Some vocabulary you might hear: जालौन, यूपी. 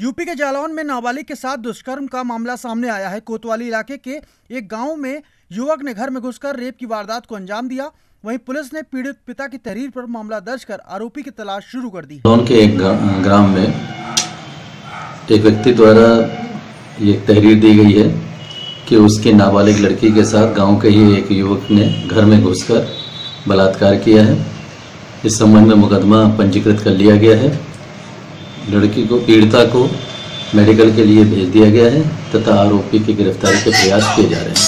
यूपी के जालौन में नाबालिग के साथ दुष्कर्म का मामला सामने आया है। कोतवाली इलाके के एक गांव में युवक ने घर में घुसकर रेप की वारदात को अंजाम दिया। वहीं पुलिस ने पीड़ित पिता की तहरीर पर मामला दर्ज कर आरोपी की तलाश शुरू कर दी। जालौन के एक ग्राम में एक व्यक्ति द्वारा ये तहरीर दी गई है कि उसके नाबालिग लड़की के साथ गाँव के ही एक युवक ने घर में घुसकर बलात्कार किया है। इस संबंध में मुकदमा पंजीकृत कर लिया गया है। लड़की को पीड़िता को मेडिकल के लिए भेज दिया गया है तथा आरोपी की गिरफ्तारी के प्रयास किए जा रहे हैं।